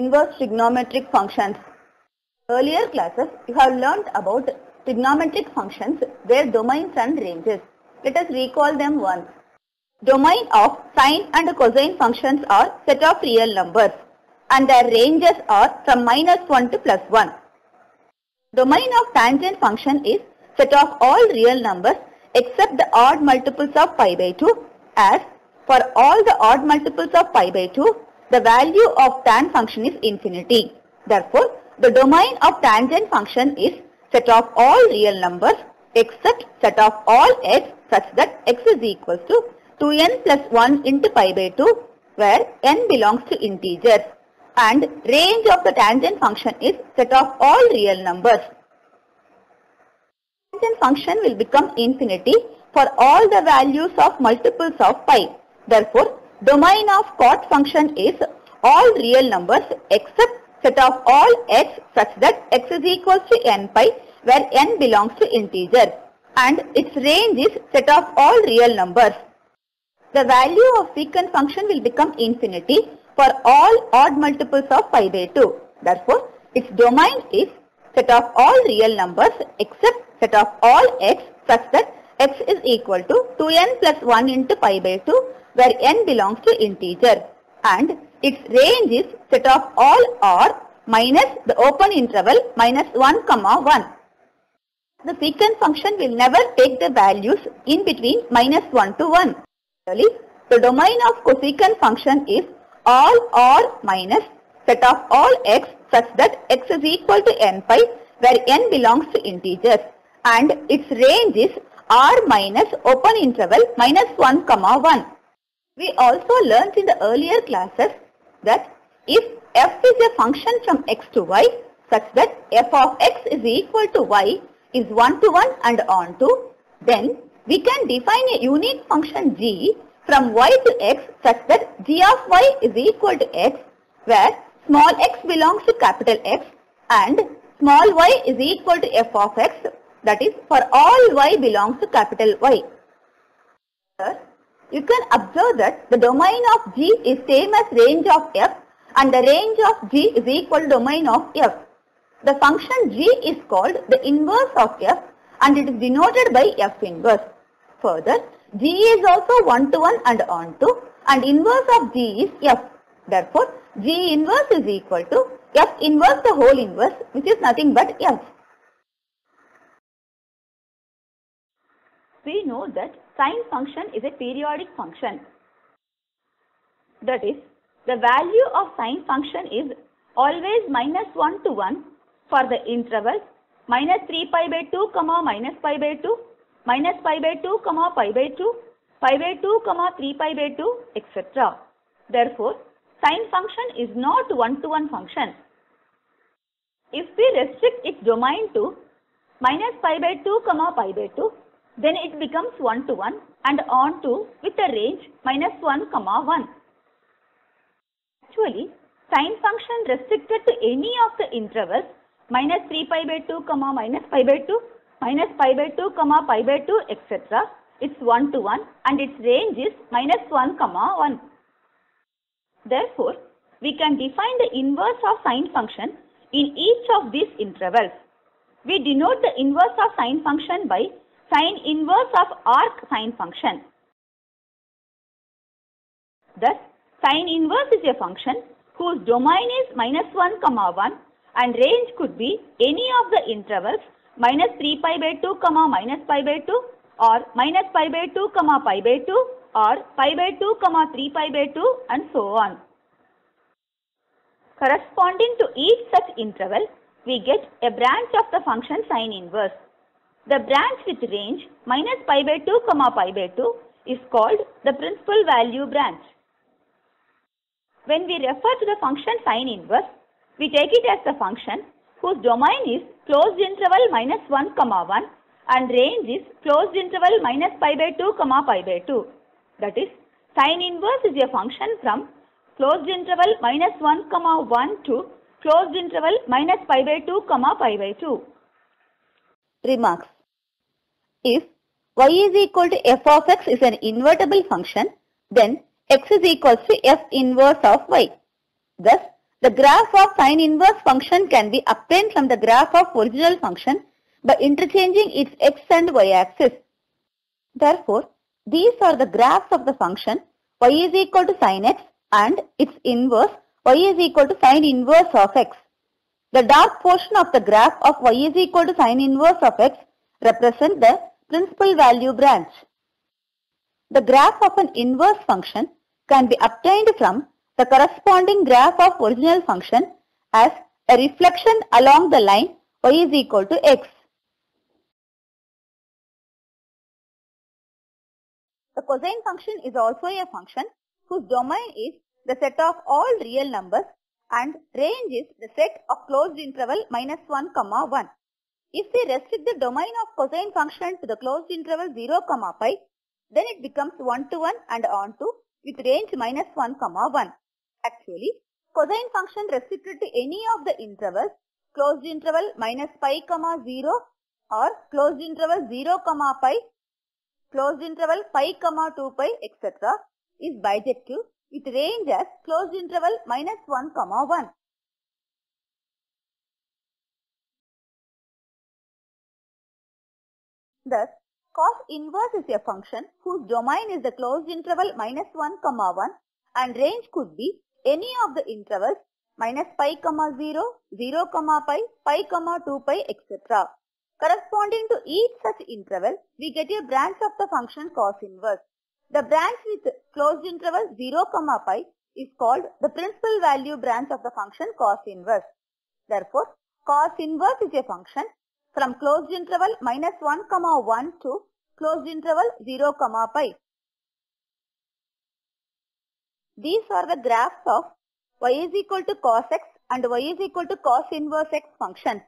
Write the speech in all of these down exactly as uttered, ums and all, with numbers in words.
inverse trigonometric functions. Earlier classes you have learnt about trigonometric functions, their domains and ranges. Let us recall them once. Domain of sine and cosine functions are set of real numbers and their ranges are from minus one to plus one. Domain of tangent function is set of all real numbers except the odd multiples of pi by two, as for all the odd multiples of pi by two, the value of tan function is infinity. Therefore, the domain of tangent function is set of all real numbers except set of all x, such that x is equals to two n plus one into pi by two, where n belongs to integers, and range of the tangent function is set of all real numbers. Tangent function will become infinity for all the values of multiples of pi. Therefore, domain of cot function is all real numbers except set of all x, such that x is equals to n pi, where n belongs to integers, and its range is set of all real numbers. The value of secant function will become infinity for all odd multiples of pi by two. Therefore, its domain is set of all real numbers except set of all x, such that x is equal to two n plus one into pi by two, where n belongs to integer, and its range is set of all r minus the open interval minus one comma one. The secant function will never take the values in between minus one to one. Really, the domain of cosecant function is all r minus set of all x, such that x is equal to n pi, where n belongs to integers, and its range is r minus open interval minus one comma one. We also learnt in the earlier classes that if f is a function from x to y, such that f of x is equal to y is one to one and on to, then we can define a unique function g from y to x, such that g of y is equal to x, where small x belongs to capital X and small y is equal to f of x, that is for all y belongs to capital Y. You can observe that the domain of G is same as range of F, and the range of G is equal to domain of F. The function G is called the inverse of F and it is denoted by F inverse. Further, G is also one to one and on to, and inverse of G is F. Therefore, G inverse is equal to F inverse the whole inverse, which is nothing but F. We know that sine function is a periodic function. That is, the value of sine function is always minus one to one for the intervals minus three pi by two, minus pi by two, minus pi by two, pi by two, pi by two, three pi by two, et cetera. Therefore, sine function is not one to one function. If we restrict its domain to minus pi by two, pi by two, then it becomes one to one and on to with a range minus one comma one. Actually, sine function restricted to any of the intervals minus three pi by two, minus pi by two, minus pi by two, pi by two, et cetera. It's one to one and its range is minus one comma one. Therefore, we can define the inverse of sine function in each of these intervals. We denote the inverse of sine function by sine inverse of arc sine function. Thus, sine inverse is a function whose domain is minus one comma one and range could be any of the intervals minus three pi by two, minus pi by two, or minus pi by two, pi by two, or pi by two, three pi by two, and so on. Corresponding to each such interval, we get a branch of the function sine inverse. The branch with range minus pi by two, pi by two is called the principal value branch. When we refer to the function sine inverse, we take it as a function whose domain is closed interval minus one comma one and range is closed interval minus pi by two, pi by two. That is, sine inverse is a function from closed interval minus one comma one to closed interval minus pi by two, pi by two. Remarks. If y is equal to f of x is an invertible function, then x is equals to f inverse of y. Thus, The graph of sine inverse function can be obtained from the graph of original function by interchanging its x and y axis. Therefore, these are the graphs of the function y is equal to sine x and its inverse y is equal to sine inverse of x. The dark portion of the graph of y is equal to sine inverse of x represent the principal value branch. The graph of an inverse function can be obtained from the corresponding graph of original function as a reflection along the line y is equal to x. The cosine function is also a function whose domain is the set of all real numbers and range is the set of closed interval minus one comma one. If we restrict the domain of cosine function to the closed interval zero comma pi, then it becomes one to one and on to with range minus one comma one. Actually, cosine function restricted to any of the intervals closed interval minus pi comma zero or closed interval zero comma pi, closed interval pi comma two pi, et cetera is bijective with range as closed interval minus one comma one. Thus, cos inverse is a function whose domain is the closed interval minus one comma one and range could be any of the intervals minus pi comma zero, zero comma pi, pi comma two pi, et cetera. Corresponding to each such interval, we get a branch of the function cos inverse. The branch with closed interval zero comma pi is called the principal value branch of the function cos inverse. Therefore, cos inverse is a function from closed interval minus one comma one to closed interval zero comma pi. These are the graphs of y is equal to cos x and y is equal to cos inverse x functions.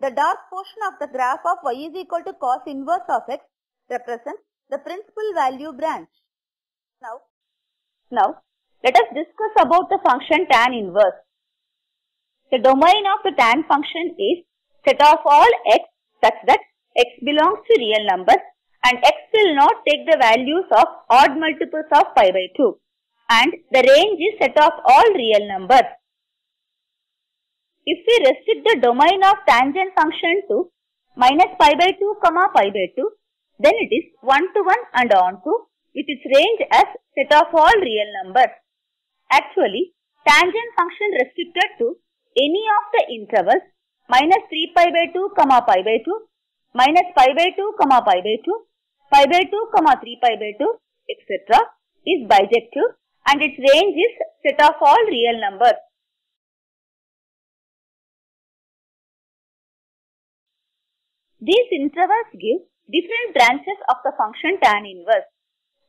The dark portion of the graph of y is equal to cos inverse of x represents the principal value branch. Now, now let us discuss about the function tan inverse. The domain of the tan function is set of all x such that x belongs to real numbers and x will not take the values of odd multiples of pi by two. And the range is set of all real numbers. If we restrict the domain of tangent function to minus pi by two comma pi by two, then it is one to one and on to with its range as set of all real numbers. Actually, tangent function restricted to any of the intervals minus three pi by two comma pi by two, minus pi by two comma pi by two, pi by two comma three pi by two, et cetera is bijective and its range is set of all real numbers. These intervals give different branches of the function tan inverse.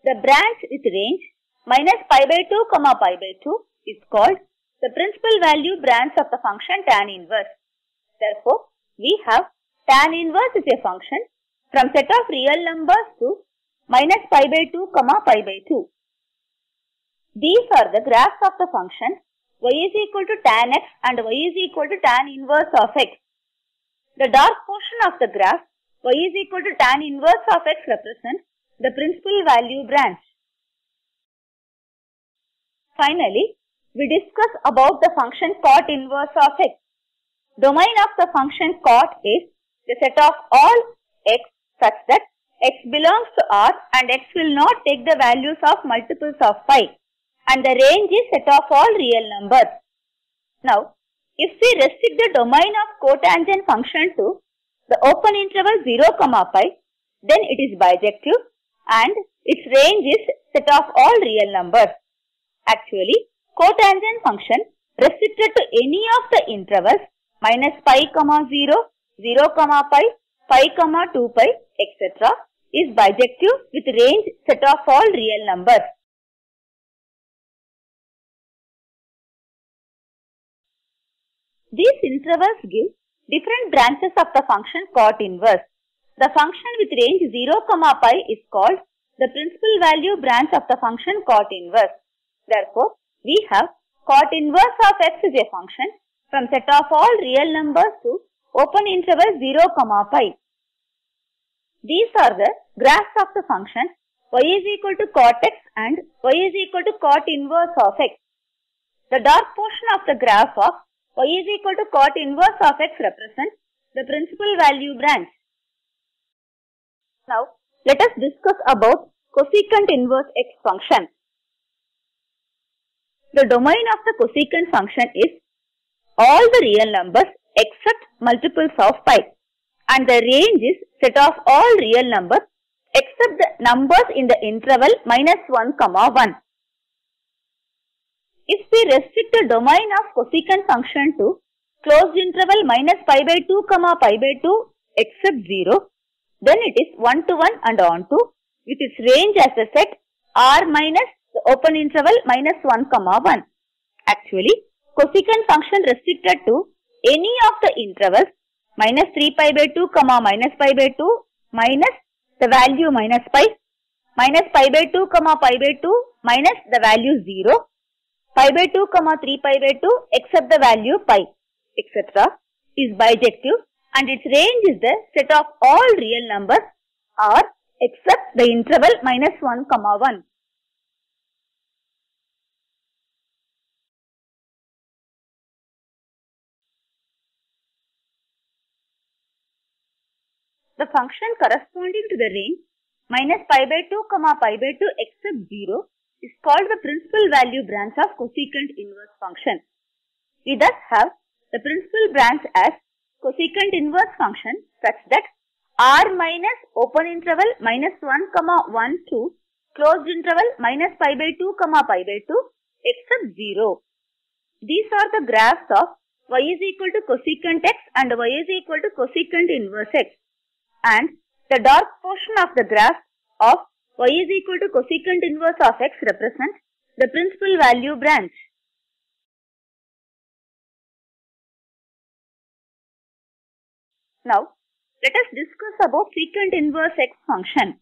The branch with range minus pi by two comma pi by two is called the principal value branch of the function tan inverse. Therefore, we have tan inverse is a function from set of real numbers to minus pi by two comma pi by two. These are the graphs of the function y is equal to tan x and y is equal to tan inverse of x. The dark portion of the graph y is equal to tan inverse of x represents the principal value branch. Finally, we discuss about the function cot inverse of x. Domain of the function cot is the set of all x such that x belongs to R and x will not take the values of multiples of pi. And the range is set of all real numbers. Now, if we restrict the domain of cotangent function to the open interval zero comma pi, then it is bijective and its range is set of all real numbers. Actually, cotangent function restricted to any of the intervals minus pi comma zero, zero comma pi, pi comma two pi, et cetera is bijective with range set of all real numbers. These intervals give different branches of the function cot inverse. The function with range zero comma pi is called the principal value branch of the function cot inverse. Therefore, we have cot inverse of x is a function from set of all real numbers to open interval zero comma pi. These are the graphs of the function y is equal to cot x and y is equal to cot inverse of x. The dark portion of the graph of y is equal to cot inverse of x represents the principal value branch. Now, let us discuss about cosecant inverse x function. The domain of the cosecant function is all the real numbers except multiples of pi, and the range is set of all real numbers except the numbers in the interval minus one comma one. If we restrict the domain of cosecant function to closed interval minus pi by two comma pi by two except zero, then it is one to one and on to with its range as a set R minus the open interval minus one comma one. Actually, cosecant function restricted to any of the intervals minus three pi by two comma minus pi by two minus the value minus pi, minus pi by two comma pi by two minus the value zero, pi by two comma three pi by two except the value pi, et cetera is bijective, and its range is the set of all real numbers R except the interval minus one comma one. The function corresponding to the range minus pi by two comma pi by two except zero is called the principal value branch of cosecant inverse function. We thus have the principal branch as cosecant inverse function such that R minus open interval minus one comma one to closed interval minus pi by two comma pi by two except zero. These are the graphs of y is equal to cosecant x and y is equal to cosecant inverse x, and the dark portion of the graph of y is equal to cosecant inverse of x represents the principal value branch. Now, let us discuss about secant inverse x function.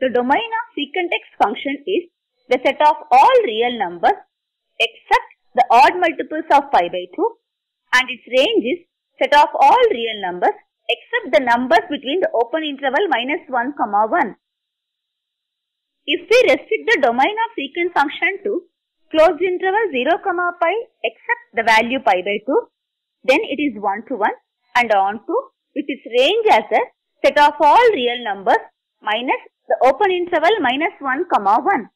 The domain of secant x function is the set of all real numbers except the odd multiples of pi by two, and its range is set of all real numbers except the numbers between the open interval minus one comma one. If we restrict the domain of secant function to closed interval zero comma pi except the value pi by two, then it is one to one and on to with its range as a set of all real numbers minus the open interval minus one comma one.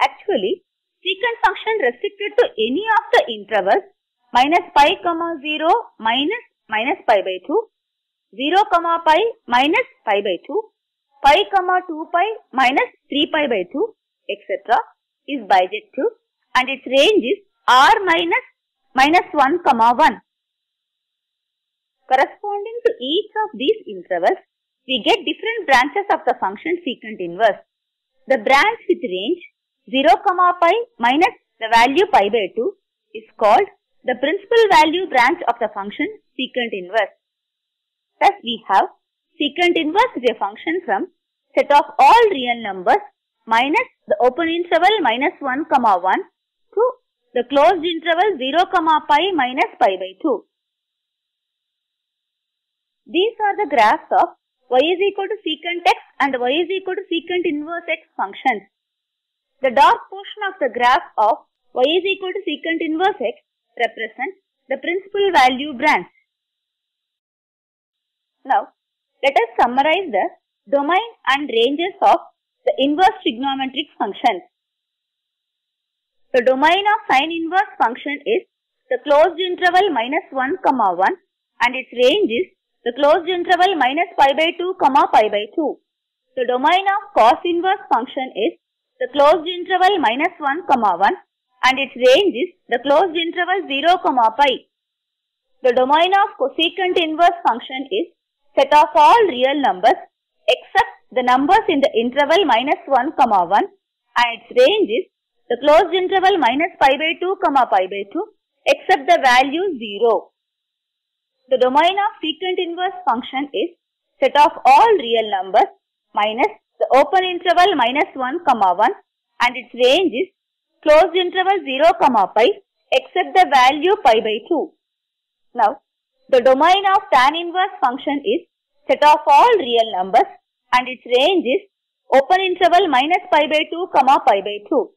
Actually, secant function restricted to any of the intervals minus pi comma zero minus minus pi by two, zero comma pi minus pi by two, pi comma two pi minus three pi by two, et cetera is bijective, and its range is R minus minus one comma one. Corresponding to each of these intervals, we get different branches of the function secant inverse. The branch with range zero comma pi minus the value pi by two is called the principal value branch of the function secant inverse. Thus we have secant inverse is a function from set of all real numbers minus the open interval minus one comma one to the closed interval zero comma pi minus pi by two. These are the graphs of y is equal to secant x and y is equal to secant inverse x functions. The dark portion of the graph of y is equal to secant inverse x represents the principal value branch. Now, let us summarize the domain and ranges of the inverse trigonometric functions. The domain of sine inverse function is the closed interval minus one comma one, and its range is the closed interval minus pi by two comma pi by two. The domain of cos inverse function is the closed interval minus one comma one, and its range is the closed interval zero comma pi. The domain of cosecant inverse function is set of all real numbers except the numbers in the interval minus one comma one, and its range is the closed interval minus pi by two comma pi by two except the value zero. The domain of secant inverse function is set of all real numbers minus the open interval minus one comma one, and its range is closed interval zero comma pi except the value pi by two. Now, the domain of tan inverse function is set of all real numbers, and its range is open interval minus pi by two comma pi by two.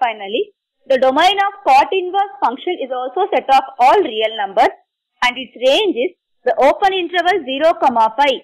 Finally, the domain of cot inverse function is also set of all real numbers and its range is the open interval zero comma pi.